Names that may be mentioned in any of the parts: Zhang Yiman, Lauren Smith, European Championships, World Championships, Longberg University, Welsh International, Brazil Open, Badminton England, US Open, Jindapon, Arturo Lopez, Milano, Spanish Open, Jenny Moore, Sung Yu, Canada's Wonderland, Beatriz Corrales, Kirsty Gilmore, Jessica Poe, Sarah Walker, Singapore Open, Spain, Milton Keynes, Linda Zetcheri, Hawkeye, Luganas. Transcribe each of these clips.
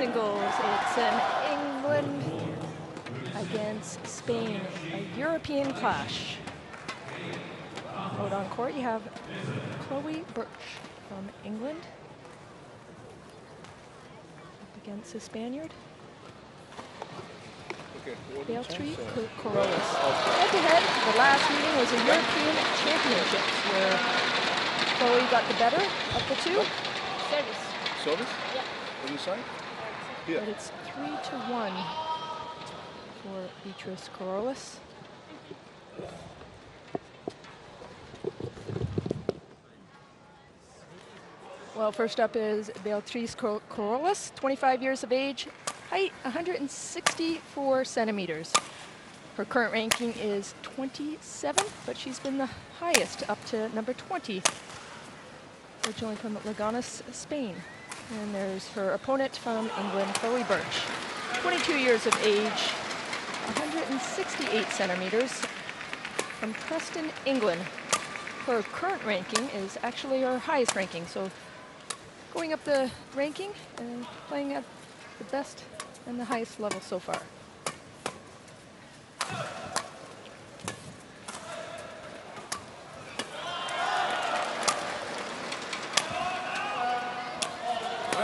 singles. It's an England against Spain, a European clash. Out on court, you have Chloe Birch from England up against the Spaniard, Beatriz Corrales. Head-to-head, the last meeting was a European Championships where Chloe got the better of the two. Service. Service? Yeah. What do you say? Yeah. But it's 3-1 for Beatriz Corrales. Well, first up is Beatriz Corrales, 25 years of age, height 164 centimeters. Her current ranking is 27, but she's been the highest up to number 20, originally from Luganas, Spain. And there's her opponent from England, Chloe Birch, 22 years of age, 168 centimeters, from Preston, England. Her current ranking is actually her highest ranking, so going up the ranking and playing at the best and the highest level so far.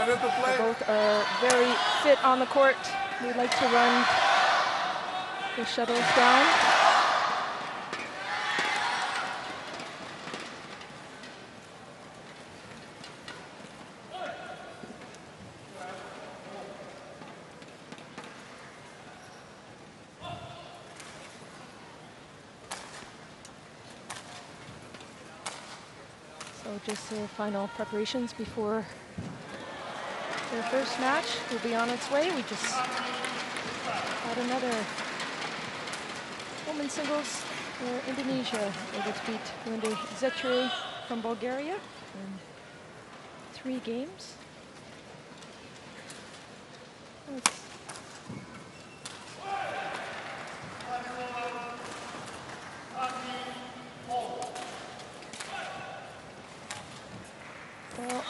They both are very fit on the court. We like to run the shuttles down. Just the final preparations before their first match will be on its way. We just had another women's singles where Indonesia able to beat Linda Zetcheri from Bulgaria in 3 games. That's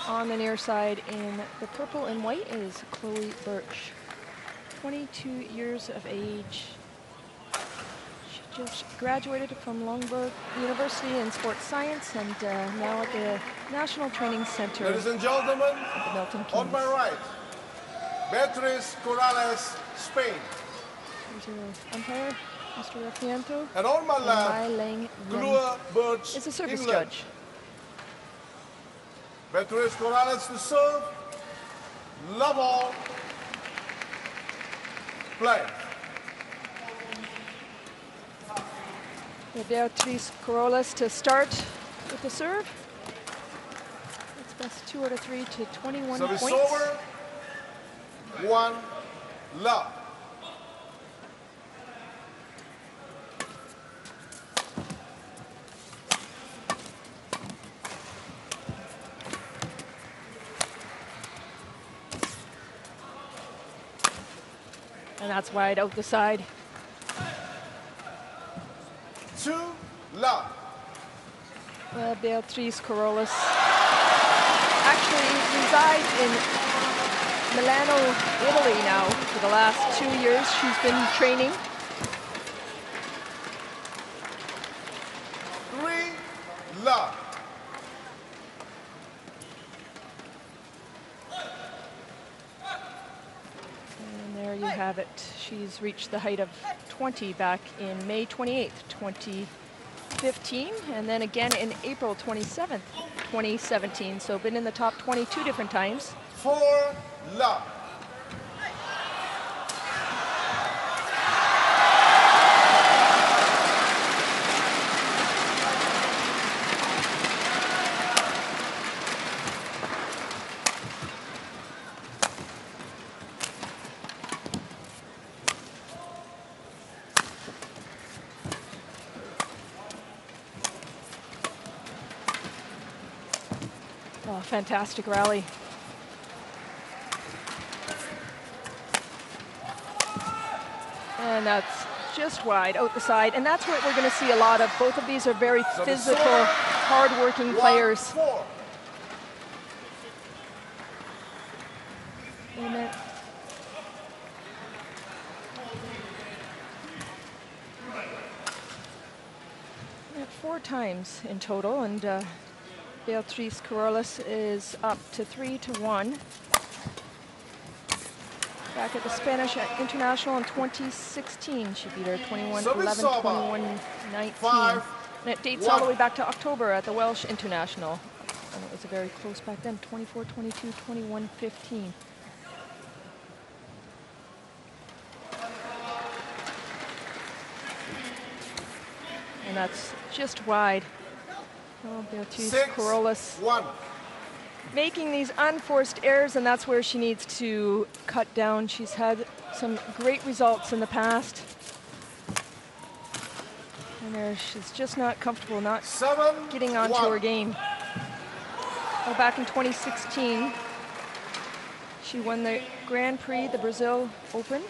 on the near side in the purple and white is Chloe Birch, 22 years of age. She just graduated from Longberg University in sports science and now at the National Training Center. Ladies and gentlemen, Milton Keynes. On my right, Beatriz Corrales, Spain. There's your umpire, Mr. Rafianto. And on my left, Chloe Birch, is a service England. Judge. Beatriz Corrales to serve, love all, play. Beatriz Corrales to start with the serve. It's best 2 out of 3 to 21 points. Service over, 1-love. And that's wide out the side. 2-love. Beatriz Corrales actually resides in Milano, Italy now for the last 2 years. She's been training. 3-love. Have it. She's reached the height of 20 back in May 28th, 2015, and then again in April 27th, 2017. So been in the top 22 different times. 4-love. Fantastic rally. And that's just wide out the side. And that's what we're going to see a lot of. Both of these are very physical, hard-working players. And four times in total, and Beatriz Corrales is up to 3-1. Back at the Spanish International in 2016, she beat her 21-11, 21-19. And it dates all the way back to October at the Welsh International. And it was a very close back then, 24-22, 21-15. And that's just wide. Oh, Beatriz Corrales making these unforced errors, and that's where she needs to cut down. She's had some great results in the past. And there, she's just not comfortable, not getting onto her game. Well, back in 2016, she won the Grand Prix, the Brazil Open.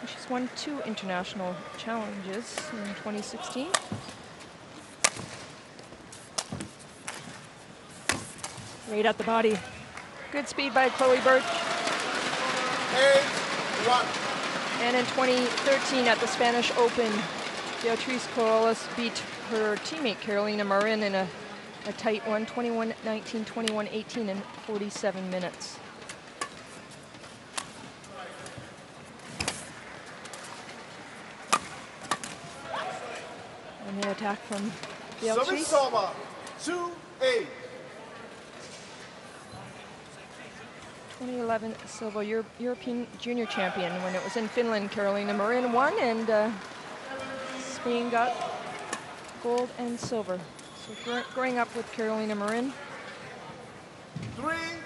And she's won 2 international challenges in 2016. Right at the body. Good speed by Chloe Birch. And in 2013 at the Spanish Open, Beatriz Corrales beat her teammate Carolina Marín in a tight one, 21-19, 21-18 in 47 minutes. And the attack from Beatriz. 2-8. 2011 Silva, European Junior Champion. When it was in Finland, Carolina Marín won, and Spain got gold and silver. So growing up with Carolina Marín. 3-8.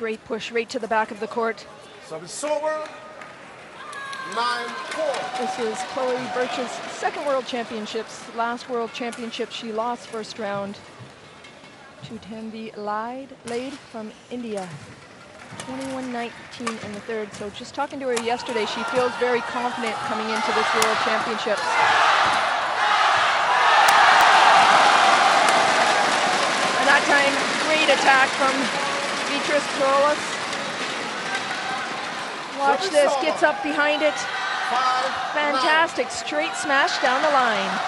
Great push right to the back of the court. So it's over. 9-4. This is Chloe Birch's second World Championships. Last World Championship, she lost first round to Tanvi Laid from India. 21-19 in the third. So just talking to her yesterday, she feels very confident coming into this World Championships. And that time, great attack from Beatriz Corrales. Watch this, gets up behind it. Fantastic, straight smash down the line.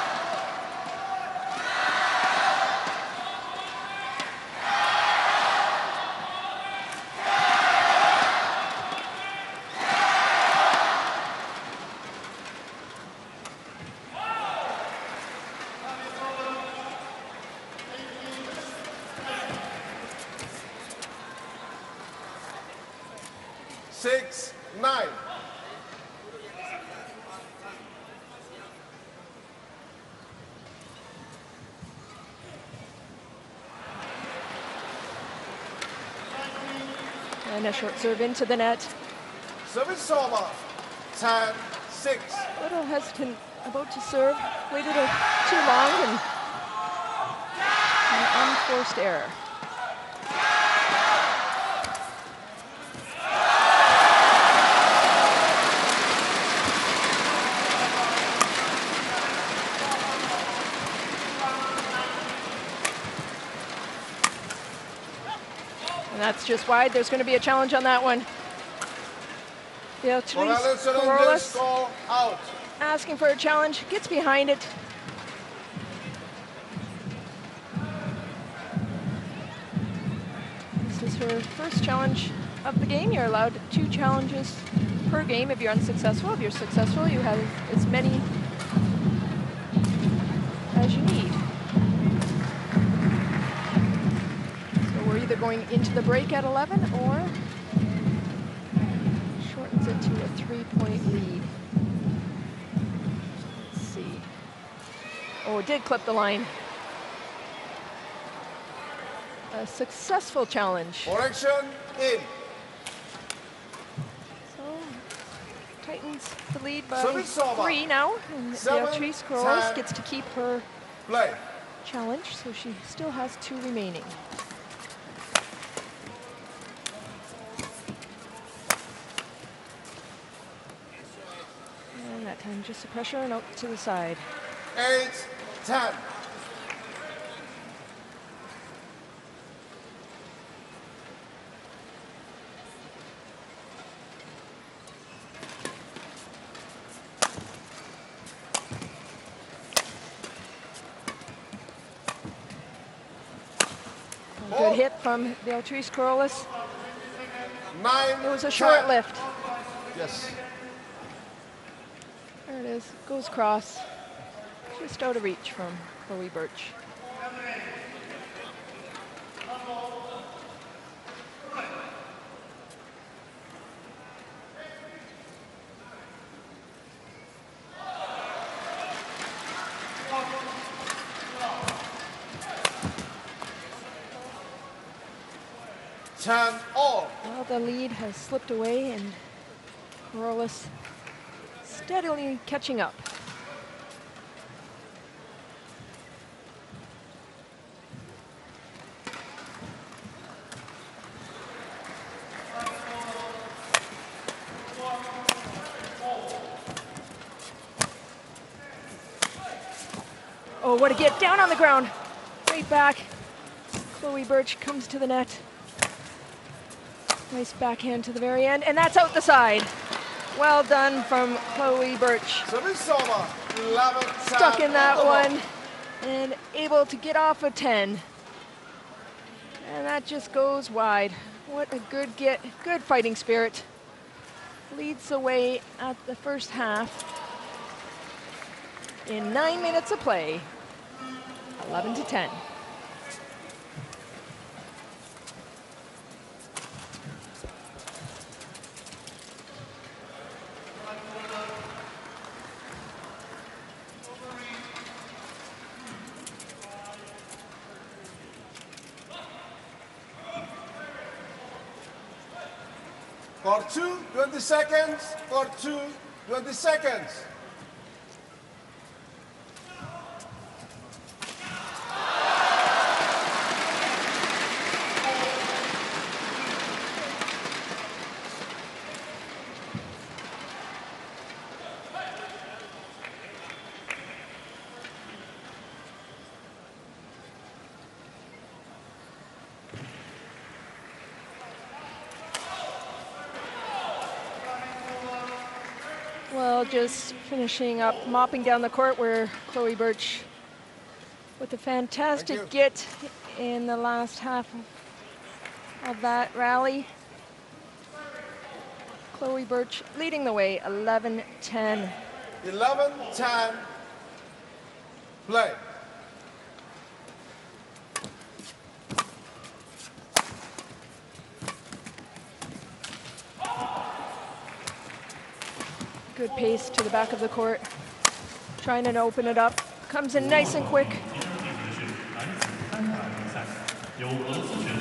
And a short serve into the net. Service over. 10-6. A little hesitant about to serve. Waited too long and an unforced error. That's just wide. There's going to be a challenge on that one. Beatriz Corrales asking for a challenge, gets behind it. This is her first challenge of the game. You're allowed 2 challenges per game if you're unsuccessful. If you're successful, you have as many as you need. either going into the break at 11 or shortens it to a three-point lead. Let's see. Oh, it did clip the line. A successful challenge. Correction in. Tightens the lead by three now, and Beatriz Corrales gets to keep her challenge, so she still has two remaining. And that time just the pressure and out to the side. 8-10. Good hit from Beatriz Corrales. It was a short lift. Yes. There it is. Goes cross. Just out of reach from Chloe Birch. Well, the lead has slipped away, and Corrales steadily catching up. Oh, what a get. Down on the ground. Right back. Chloe Birch comes to the net. Nice backhand to the very end, and that's out the side. Well done from Chloe Birch. Stuck in that one and able to get off a 10. And that just goes wide. What a good get, good fighting spirit. Leads away at the first half in 9 minutes of play, 11-10. For 2 20 seconds, for 2 20 seconds. Just finishing up, mopping down the court where Chloe Birch with a fantastic get in the last half of that rally. Chloe Birch leading the way, 11-10. 11-10, play. Good pace to the back of the court, trying to open it up. Comes in nice and quick.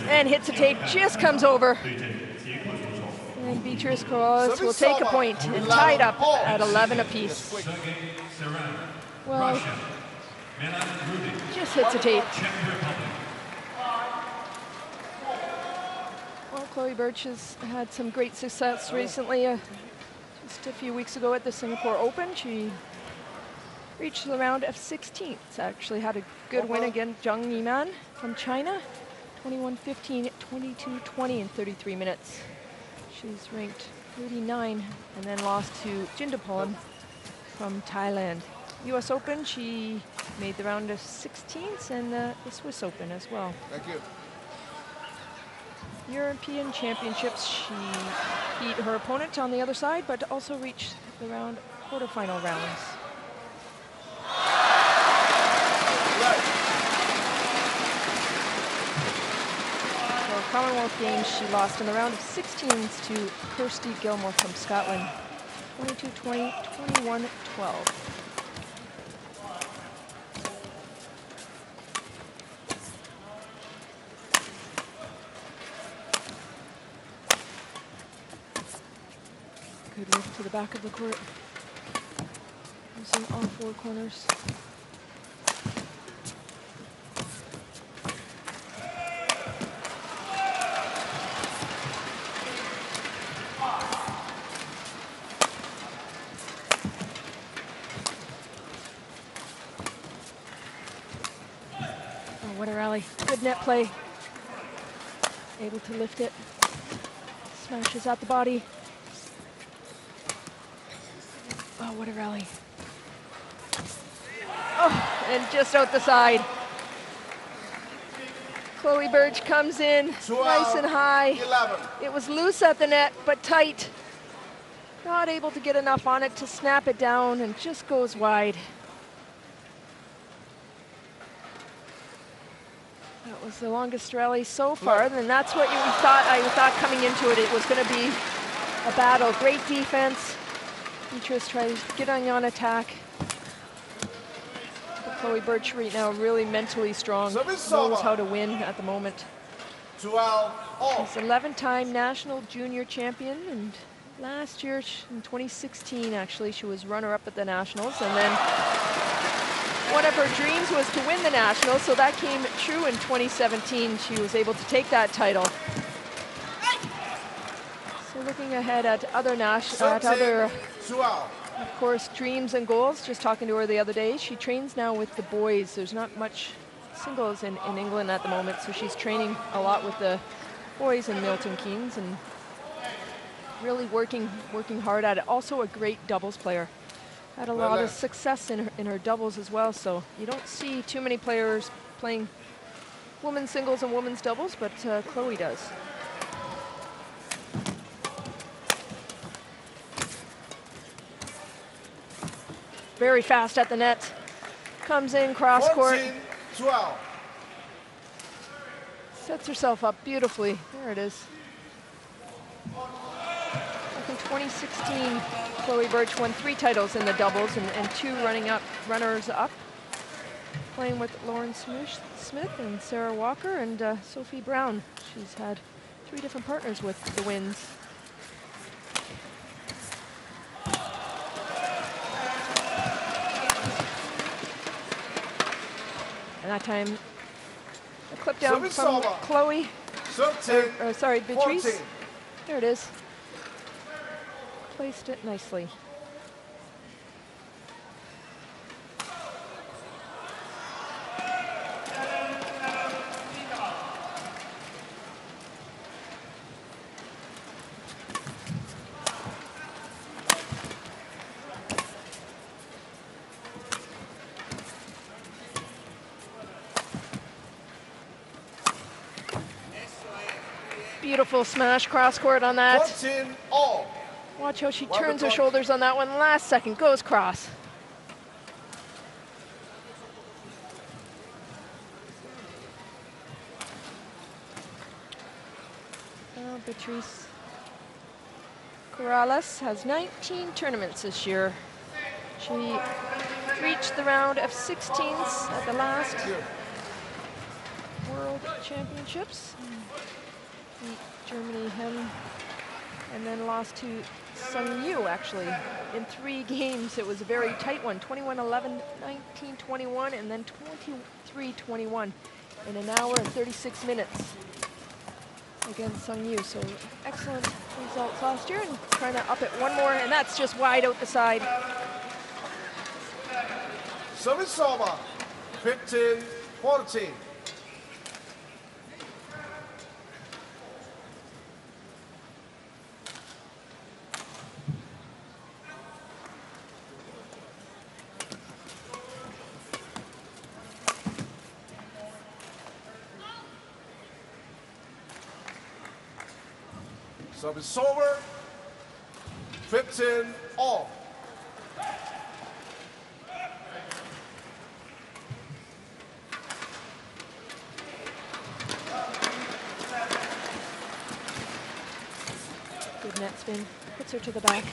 And hits a tape, just comes over. And Beatriz Corrales will take a point and tie it up at 11 apiece. Well, just hits a tape. Well, Chloe Birch has had some great success recently. Just a few weeks ago at the Singapore Open, she reached the round of 16. Actually had a good win against Zhang Yiman from China, 21-15, 22-20 in 33 minutes. She's ranked 39 and then lost to Jindapon from Thailand. US Open, she made the round of 16s, and the Swiss Open as well. Thank you. European Championships, she beat her opponent on the other side, but also reached the round quarterfinal rounds. So Commonwealth Games, she lost in the round of 16s to Kirsty Gilmore from Scotland, 22-20, 21-12. Good lift to the back of the court, using all four corners. Oh, what a rally. Good net play. Able to lift it. Smashes out the body. Oh, what a rally. Oh, and just out the side. Chloe Birch comes in nice and high. 11. It was loose at the net, but tight. Not able to get enough on it to snap it down and just goes wide. That was the longest rally so far, and that's what you thought. I thought coming into it, it was going to be a battle. Great defense. Beatriz tries getting on attack. But Chloe Birch right now really mentally strong, knows how to win at the moment. She's 11-time national junior champion, and last year, in 2016 actually, she was runner-up at the Nationals, and then one of her dreams was to win the Nationals, so that came true in 2017. She was able to take that title. Looking ahead at other of course, dreams and goals. Just talking to her the other day, she trains now with the boys. There's not much singles in England at the moment, so she's training a lot with the boys in Milton Keynes and really working hard at it. Also a great doubles player. Had a lot of success in her doubles as well, so you don't see too many players playing women's singles and women's doubles, but Chloe does. Very fast at the net. Comes in cross court. 12. Sets herself up beautifully. There it is. Back in 2016, Chloe Birch won 3 titles in the doubles and 2 runners up. Playing with Lauren Smith and Sarah Walker and Sophie Brown. She's had 3 different partners with the wins. That time, a clip down from Chloe, sorry, Beatriz. There it is. Placed it nicely. Beautiful smash cross court on that. Watch how she turns her shoulders on that one. Last second, goes cross. Well, Beatriz Corrales has 19 tournaments this year. She reached the round of 16s at the last World Championships. Germany, him, and then lost to Sung Yu, actually, in 3 games. It was a very tight one, 21-11, 19-21, and then 23-21 in an hour and 36 minutes against Sung Yu. So excellent results last year, and trying to up it one more, and that's just wide out the side. Service over, 15-14. It's over, 15 all. net spin, puts her to the back.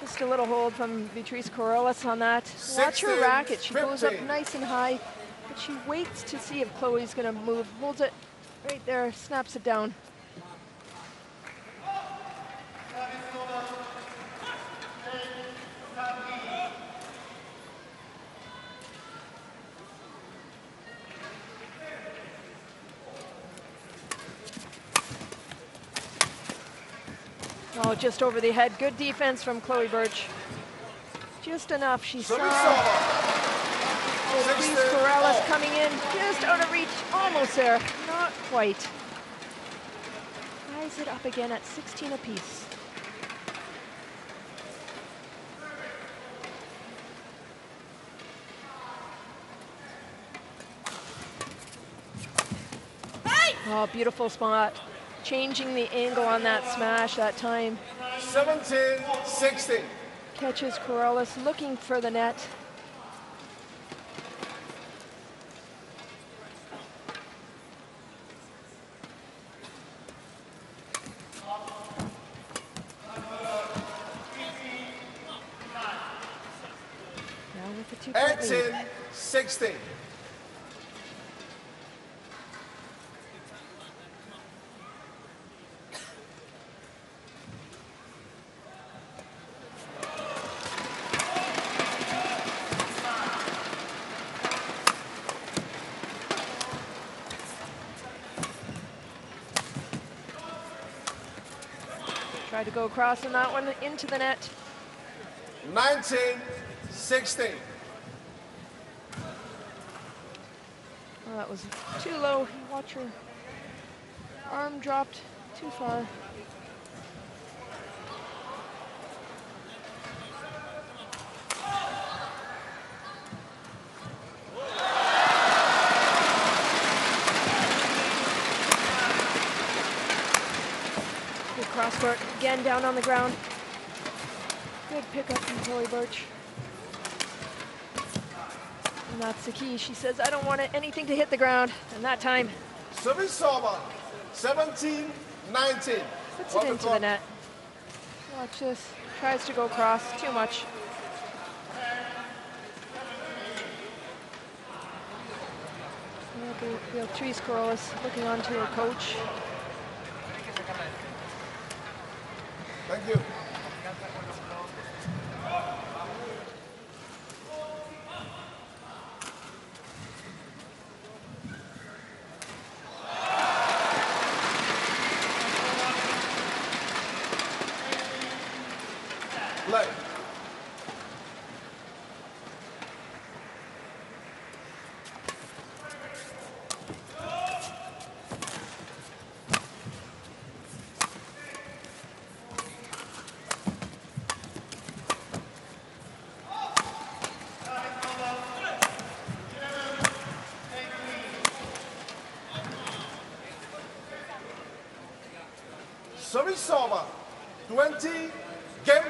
Just a little hold from Beatriz Corrales on that. Watch her racket. She goes up nice and high, but she waits to see if Chloe's going to move. Holds it right there, snaps it down. Just over the head. Good defense from Chloe Birch. Just enough. She saw Beatriz Corrales coming in. Just out of reach. Almost there. Not quite. Ties it up again at 16 apiece. Hey! Oh, beautiful spot. Changing the angle on that smash that time. 17-16. Catches Corrales looking for the net. Now with the 18-16. To go across on that one into the net. 19-16. Well, that was too low. Watch her arm dropped too far. Crosswork again down on the ground. Good pickup from Chloe Birch. And that's the key. She says, I don't want anything to hit the ground. And that time. Service over. 17-19. Puts it into the net. Watch this. Tries to go across. Too much. Beatriz Corrales looking on to her coach. Thank you.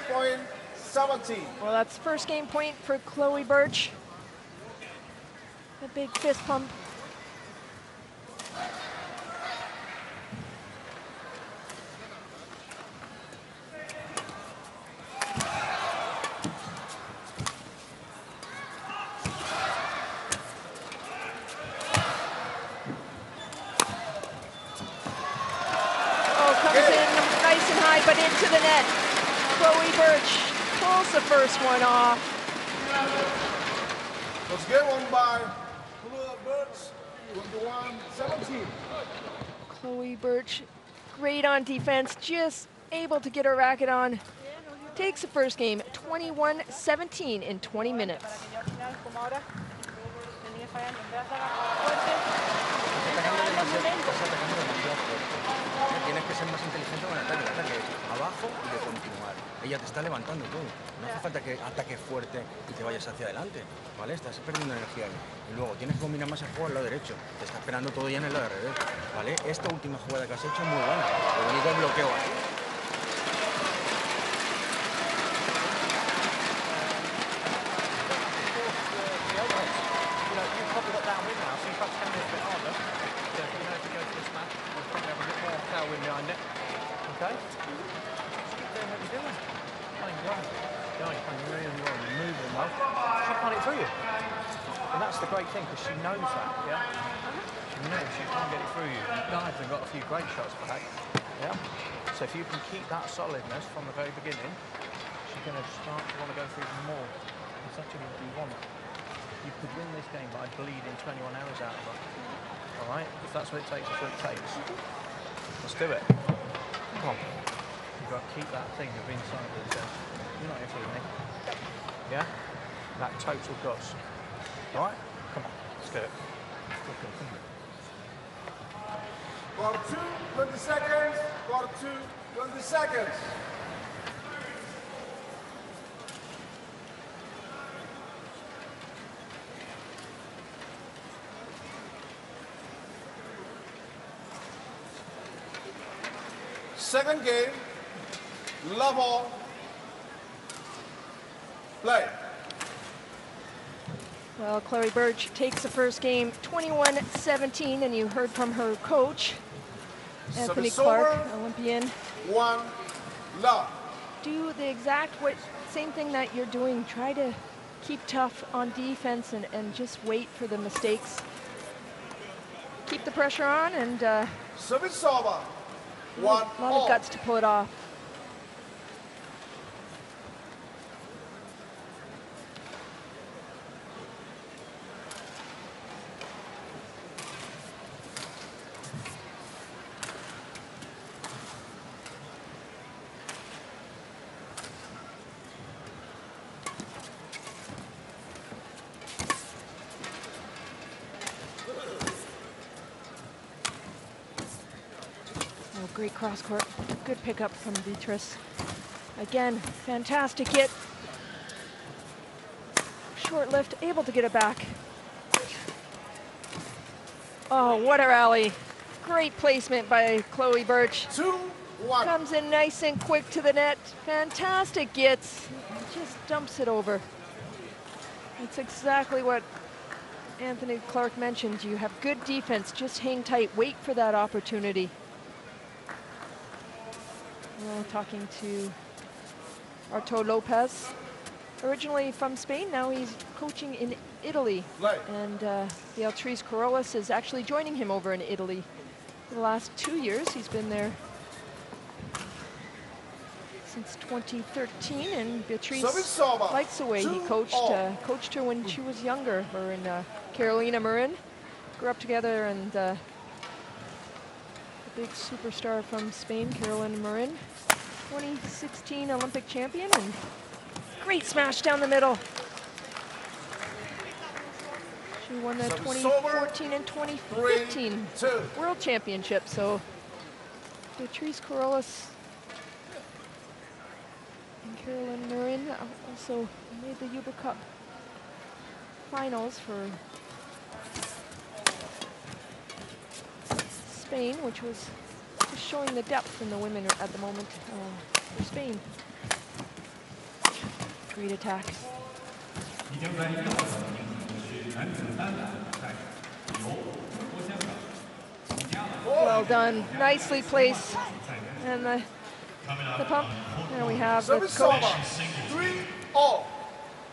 Play. Well, that's first game point for Chloe Birch. A big fist pump. Oh, comes in nice and high, but into the net. Chloe Birch pulls the first one off. Let's get one by Chloe Birch, 21-17. Chloe Birch, great on defense, just able to get her racket on. Takes the first game, 21-17 in 20 minutes. Tienes que ser más inteligente con el ataque abajo y de continuar. Ella te está levantando todo. No hace falta que ataques fuerte y te vayas hacia adelante, ¿vale? Estás perdiendo energía. Y luego tienes que combinar más el juego al lado derecho. Te está esperando todo ya en el lado de revés, ¿vale? Esta última jugada que has hecho es muy buena. Lo único es bloqueo aquí. behind it. Okay. How you doing? Playing well. No, you're playing really well. You're moving well. She'll run it through you. And that's the great thing, because she knows that, yeah? She knows she can't get it through you. You've even got a few great shots back, yeah? So if you can keep that solidness from the very beginning, she's going to start to want to go through more. It's actually what you want. You could win this game by bleeding 21 hours out of it. All right? If that's what it takes, that's what it takes. Let's do it. Come on. You've got to keep that thing of inside of the you're not here for me. Yeah? That total guts. All right? Come on. Let's do it. For 2 20 seconds. For 2 20 seconds. Second game, love all, play. Well, Chloe Birch takes the first game 21-17, and you heard from her coach, Anthony Clark, Olympian. One, love. Do the exact same thing that you're doing. Try to keep tough on defense and just wait for the mistakes. Keep the pressure on and... service over. One, a lot of guts to pull it off. Great cross court, good pickup from Beatriz. Again, fantastic hit. Short lift, able to get it back. Oh, what a rally. Great placement by Chloe Birch. 2-1. Comes in nice and quick to the net. Fantastic gets, just dumps it over. That's exactly what Anthony Clark mentioned. You have good defense, just hang tight, wait for that opportunity. Talking to Arturo Lopez, originally from Spain, now he's coaching in Italy. Play. And Beatriz Corrales is actually joining him over in Italy. For the last 2 years, he's been there since 2013, and Beatriz likes the way he coached. Coached her when she was younger, her and Carolina Marin. Grew up together, and the big superstar from Spain, Carolina Marin. 2016 Olympic champion, and great smash down the middle. She won the 2014 and 2015 World Championships, so Beatriz Corrales and Carolina Marin also made the Uber Cup finals for Spain, which was showing the depth in the women at the moment for Spain. Great attack. Well done, nicely placed. And the pump. Now we have the coach.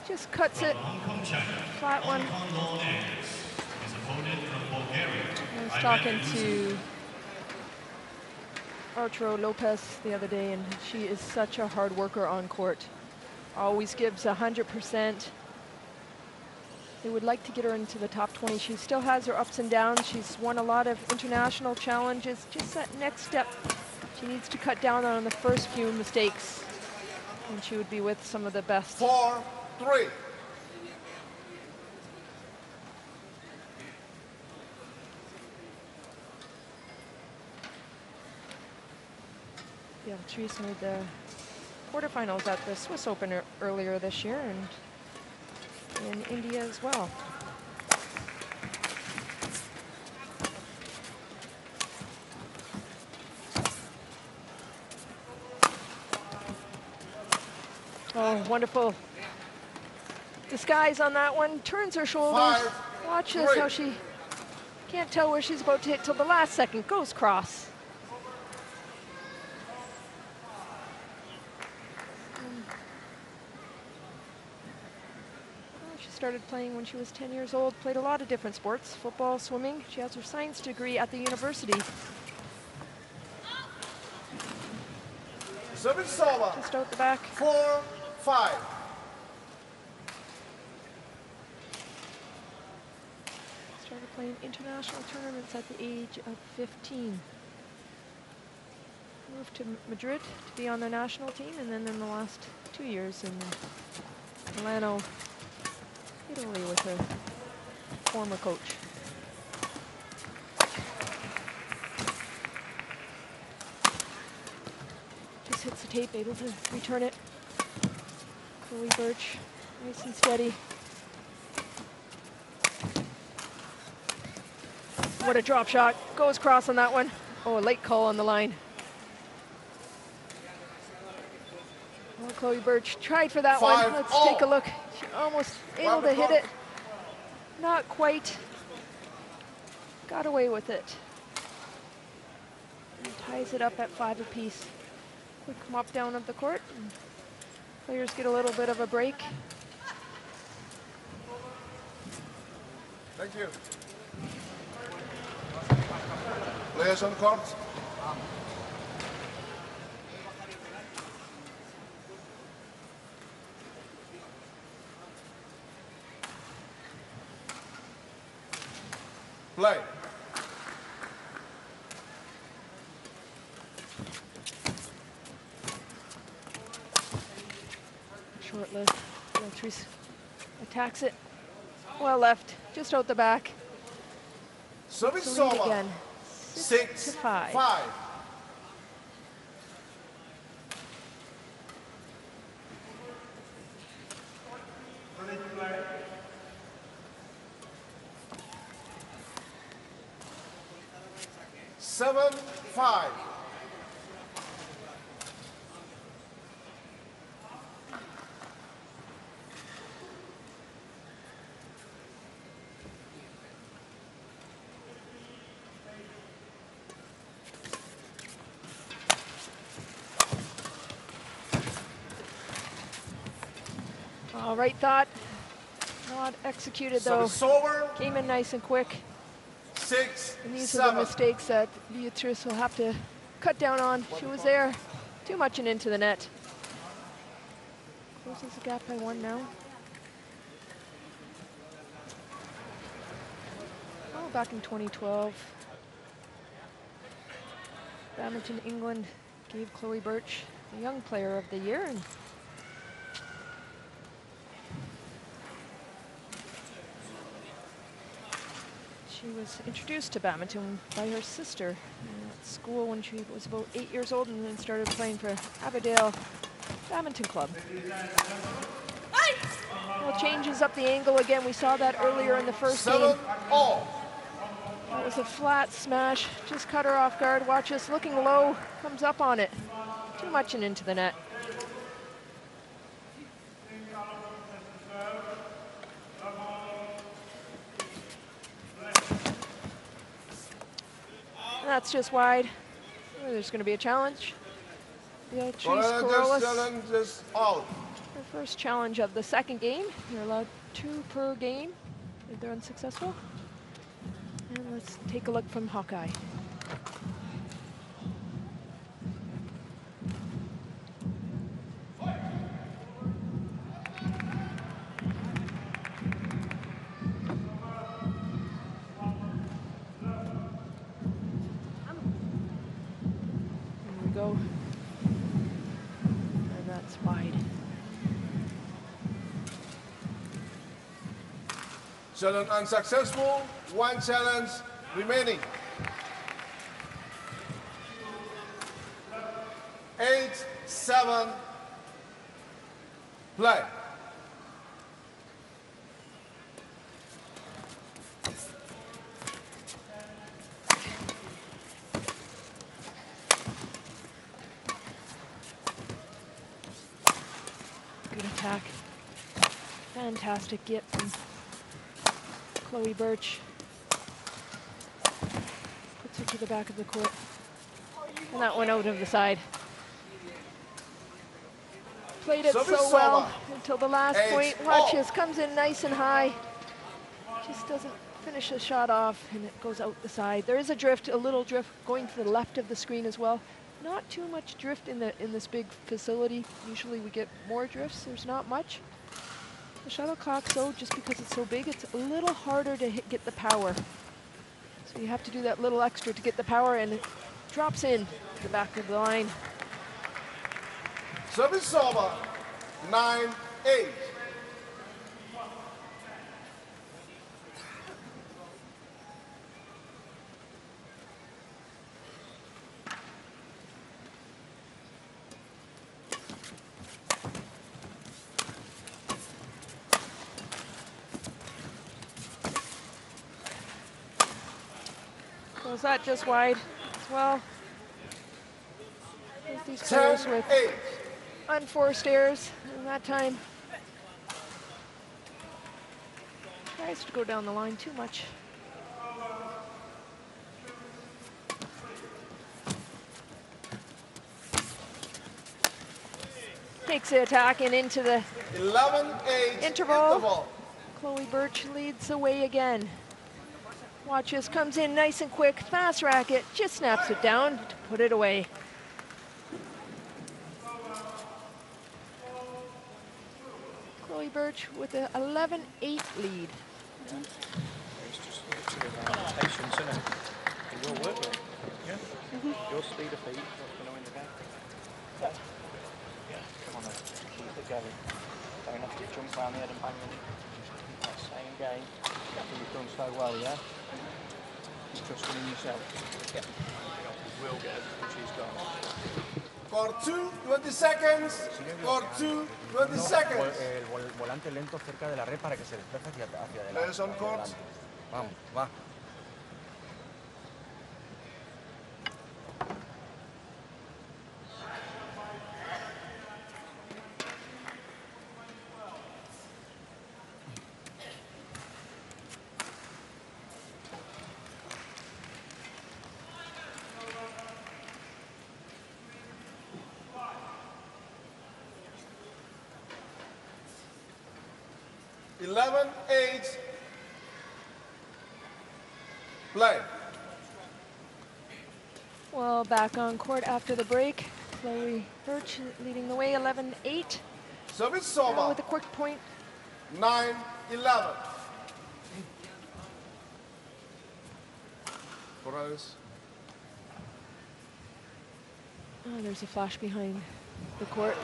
Just cuts it. Flat one. I was talking to Arturo Lopez the other day, and she is such a hard worker on court. Always gives 100%. They would like to get her into the top 20. She still has her ups and downs. She's won a lot of international challenges. Just that next step. She needs to cut down on the first few mistakes, and she would be with some of the best. 4-3. Beatriz made the quarterfinals at the Swiss Open earlier this year, and in India as well. Oh, wonderful disguise on that one. Turns her shoulders. Watch this, how she can't tell where she's about to hit till the last second. Goes cross. started playing when she was 10 years old, played a lot of different sports, football, swimming. She has her science degree at the university. Just out the back. 4-5. Started playing international tournaments at the age of 15. Moved to Madrid to be on their national team, and then in the last 2 years in Milano, Italy with her former coach. Just hits the tape, able to return it. Chloe Birch, nice and steady. What a drop shot. Goes cross on that one. Oh, a late call on the line. Well, Chloe Birch tried for that one. Let's take a look. She almost able to hit it. Not quite. Got away with it. And ties it up at 5 apiece. Quick mop down of the court. And players get a little bit of a break. Thank you. Players on court. Play. Short left. Beatriz attacks it. Well left. Just out the back. Service again. 6-5. All right, thought, not executed though. Came in nice and quick. And these are the mistakes that Beatriz will have to cut down on. She was there too much and into the net. Closes the gap by one now. Oh, back in 2012. Badminton England gave Chloe Birch the Young Player of the Year. And she was introduced to badminton by her sister at school when she was about 8 years old, and then started playing for Abadale Badminton Club. Well, changes up the angle again. We saw that earlier in the first game. That was a flat smash. Just cut her off guard. Watch this, looking low, comes up on it. Too much and into the net. That's just wide. There's going to be a challenge. Beatriz Corrales, her first challenge of the second game. You're allowed two per game if they're unsuccessful. And let's take a look from Hawkeye. Challenge unsuccessful, one challenge remaining. 8-7, play. Good attack, fantastic get from Chloe Birch. Puts it to the back of the court. And that one out of the side. Played it so well until the last point. Watch this, comes in nice and high. Just doesn't finish the shot off, and it goes out the side. There is a drift, a little drift going to the left of the screen as well. Not too much drift in this big facility. Usually we get more drifts. There's not much. The shuttlecock, though, just because it's so big, it's a little harder to get the power. So you have to do that little extra to get the power, and it drops in the back of the line. Service server, 9-8. Was that just wide as well? These players with unforced errors, and that time tries to go down the line too much. Takes the attack and into the 11-8 interval. Chloe Birch leads the way again. Watch this, comes in nice and quick, fast racket, just snaps it down to put it away. Chloe Birch with an 11-8 lead. Your speed of feet, in the back. Yeah, come on, keep it going. Don't have to get jumped around the head and bang in. Same game. You've done so well, yeah? Trusting in yourself. Yeah. You will get it, she's gone. For 2, 20 seconds. For 2, 20 seconds. Volante lento cerca de la red para que se desplace hacia adelante. Players on court. Vamos, va. Well, back on court after the break. Chloe Birch leading the way, 11-8. Service Soma with a quick point. 9-11. Corrales. Oh, there's a flash behind the court.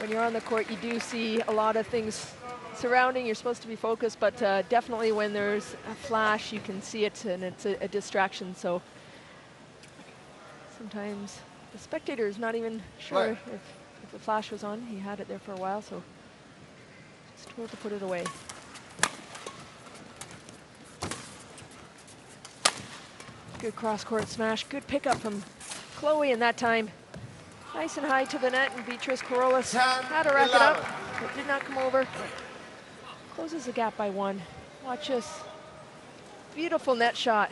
When you're on the court, you do see a lot of things surrounding. You're supposed to be focused, but definitely when there's a flash, you can see it, and it's a distraction. So sometimes the spectator is not even sure if the flash was on. He had it there for a while, so just told to put it away. Good cross-court smash. Good pickup from Chloe, and that time nice and high to the net, and Beatriz Corrales had to wrap it up, but did not come over. Closes the gap by 1. Watch this. Beautiful net shot.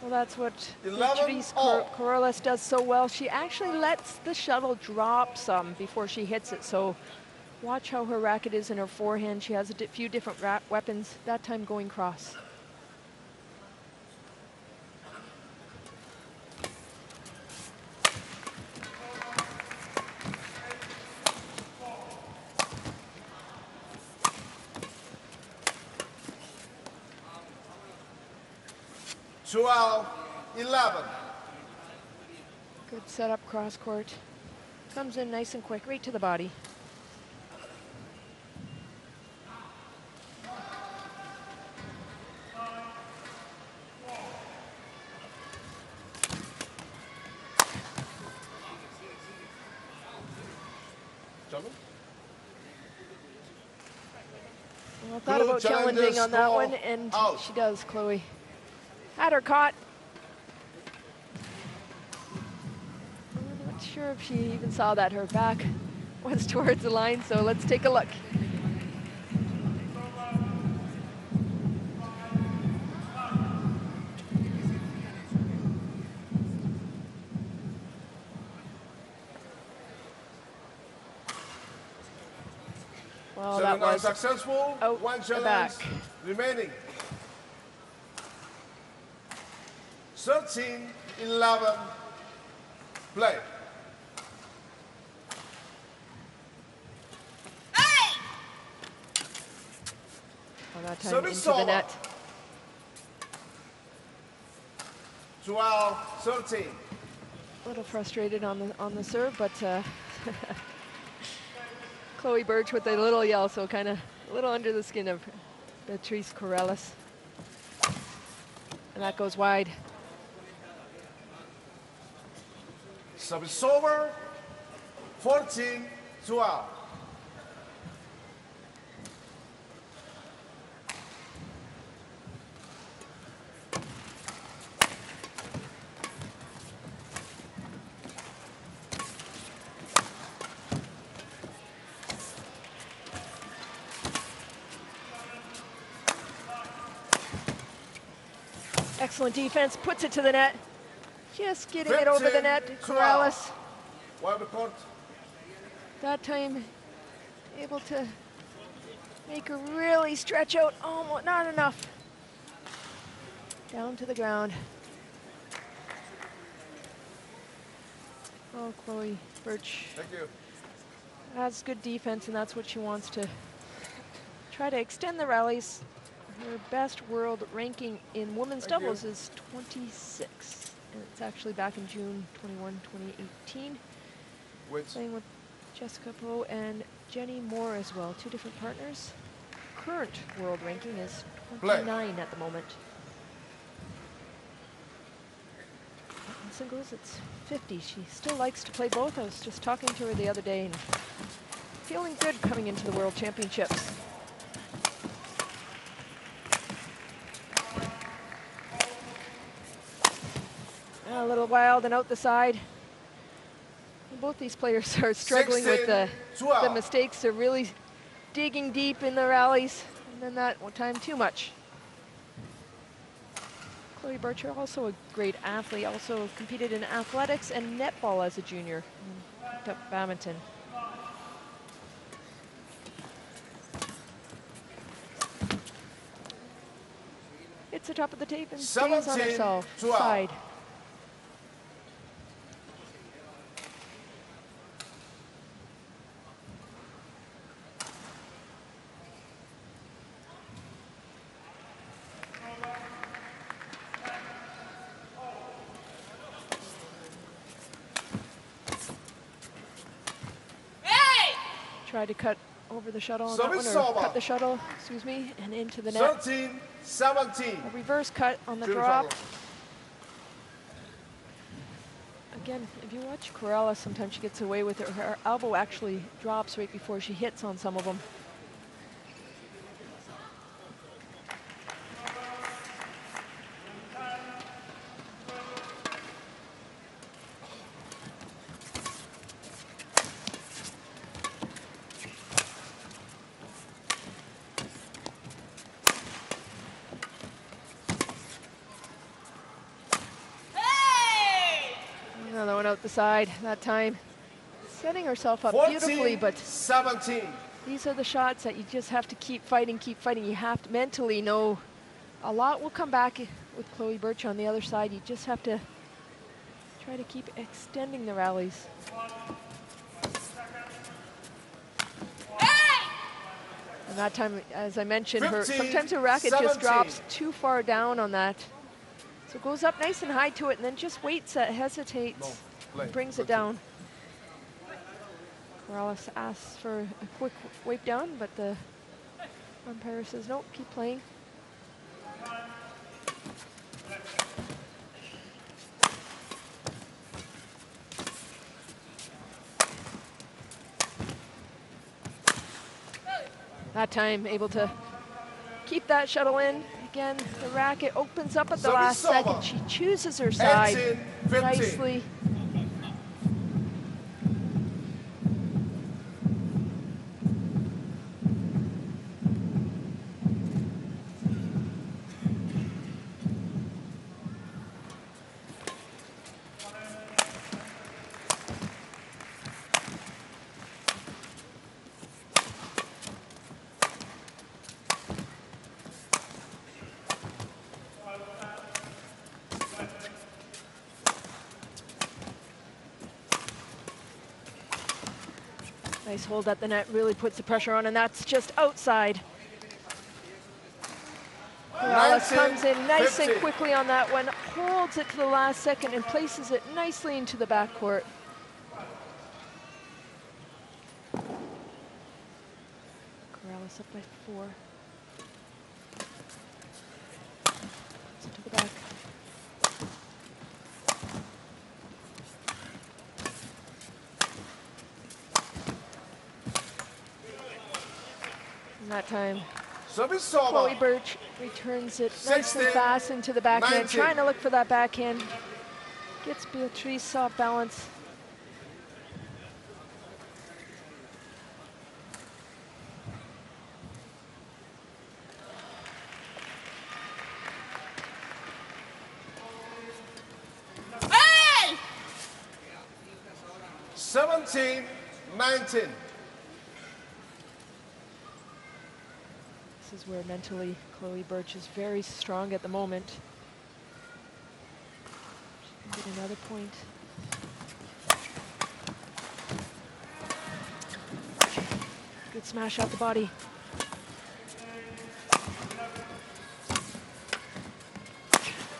Well, that's what Beatriz Corrales does so well. She actually lets the shuttle drop some before she hits it. So watch how her racket is in her forehand. She has a few different weapons, that time going cross. Joel, 11. Good setup cross court. Comes in nice and quick, right to the body. Well, I thought about challenging on that one, and she does, Chloe. Had her caught. I'm not sure if she even saw that. Her back was towards the line, so let's take a look. Well, that was successful. Oh, one challenge back. Remaining. 13-11. Play. Hey! Well, that time into the net. 12-13. A little frustrated on the serve, but. Chloe Birch with a little yell, so kind of a little under the skin of Beatriz Corrales. And that goes wide. Sub is over, 14-12. Excellent defense, puts it to the net. Just getting it over the net, Corrales. That time, able to make her really stretch out, almost not enough. Down to the ground. Oh, Chloe Birch. Thank you. That's good defense, and that's what she wants to try to extend the rallies. Her best world ranking in women's doubles is 26. And it's actually back in June 21, 2018. Playing with Jessica Poe and Jenny Moore as well, two different partners. Current world ranking is 29 at the moment. In singles, it's 50. She still likes to play both. I was just talking to her the other day and feeling good coming into the World Championships. A little wild and out the side. Both these players are struggling with the mistakes. They're really digging deep in the rallies, and then that one time too much. Chloe Birch, also a great athlete, also competed in athletics and netball as a junior, and picked up badminton. It's the top of the tape and stays on herself side. Tried to cut over the shuttle, on that one, or cut the shuttle, excuse me, and into the net. 17. A reverse cut on the drop. Again, if you watch Corrales, sometimes she gets away with it. Her elbow actually drops right before she hits on some of them. The side that time, setting herself up beautifully, but 17. These are the shots that you just have to keep fighting. You have to mentally know a lot will come back with Chloe Birch on the other side. You just have to try to keep extending the rallies. And that time, as I mentioned, sometimes her racket just drops too far down on that. So it goes up nice and high to it, and then just waits, hesitates. No. Brings it down. Corrales asks for a quick wipe down, but the umpire says, nope, keep playing. That time, able to keep that shuttle in. Again, the racket opens up at the last second. She chooses her side nicely. Nice hold at the net, really puts the pressure on, and that's just outside. Morales comes in nice and quickly on that one, holds it to the last second and places it nicely into the backcourt. Corrales up by 4. To the back. And that time, Chloe Birch returns it nice and fast into the backhand, trying to look for that backhand. Gets Beatriz off balance. Hey! 17-19. This is where mentally Chloe Birch is very strong at the moment. She can get another point. Good smash out the body.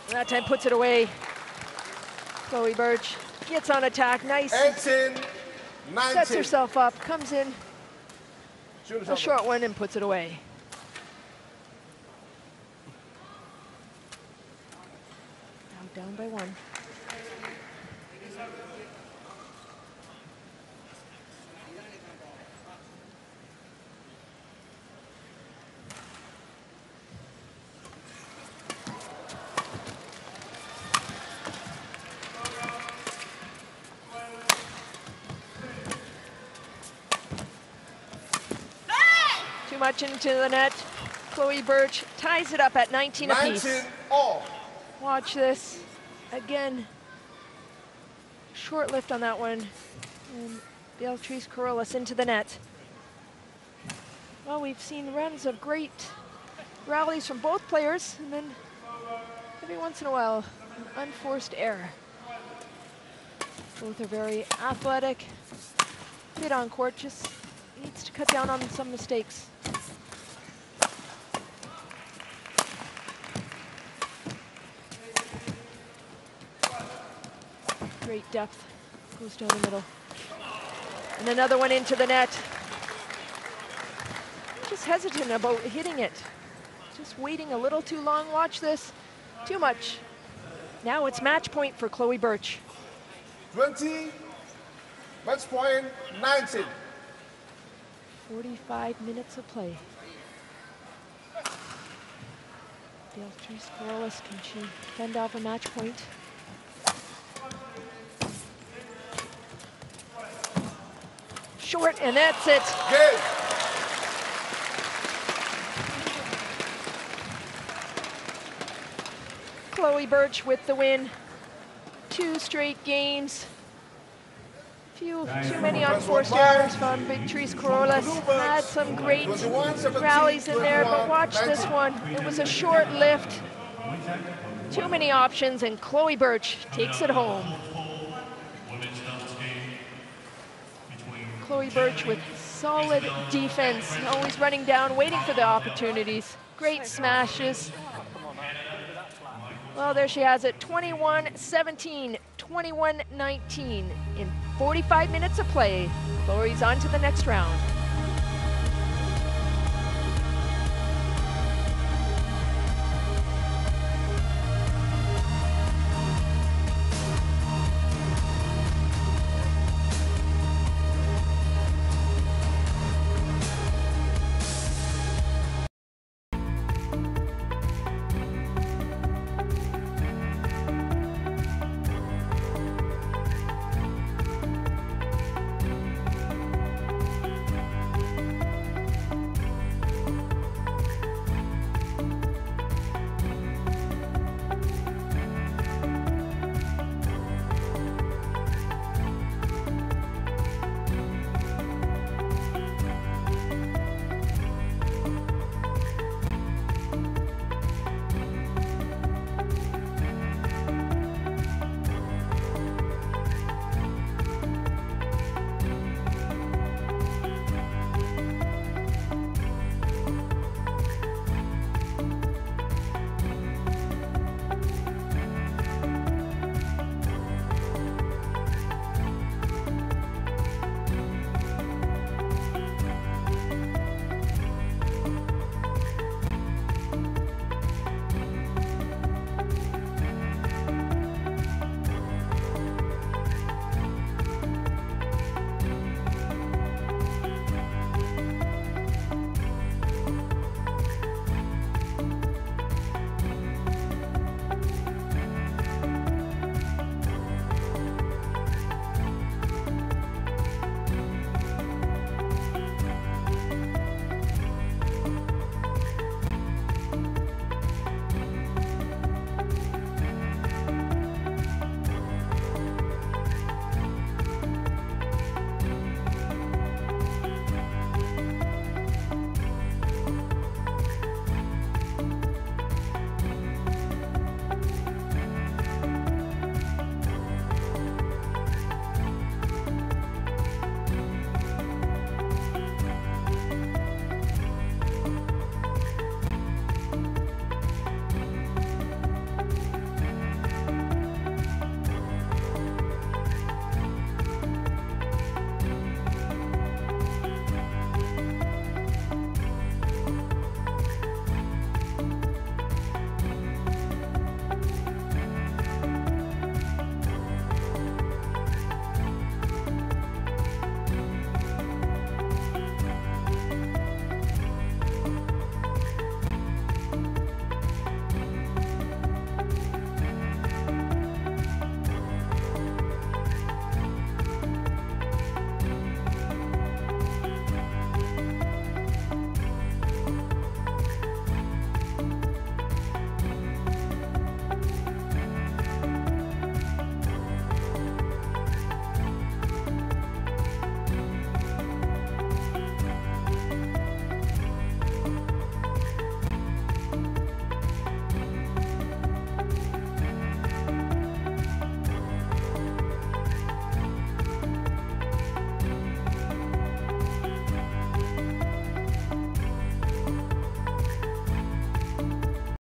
And that time puts it away. Chloe Birch gets on attack, nice. 18-19. Sets herself up, comes in a short one and puts it away. Down by 1. Too much into the net. Chloe Birch ties it up at 19 apiece. Watch this. Again, short lift on that one, and Beatriz Corrales into the net. Well, we've seen runs of great rallies from both players, and then every once in a while, an unforced error. Both are very athletic, fit on court, just needs to cut down on some mistakes. Great depth, goes down the middle. And another one into the net. Just hesitant about hitting it. Just waiting a little too long, watch this. Too much. Now it's match point for Chloe Birch. 20, match point 19. 45 minutes of play. Beatriz Corrales, can she fend off a match point? Short, and that's it. Good. Chloe Birch with the win. 2 straight games. Too many unforced errors from Beatriz Corrales. Had some great rallies in there, but watch this one. It was a short lift. Too many options, and Chloe Birch takes it home. Chloe Birch with solid defense, always running down, waiting for the opportunities. Great smashes. Well, there she has it, 21-17, 21-19. In 45 minutes of play, Chloe's on to the next round.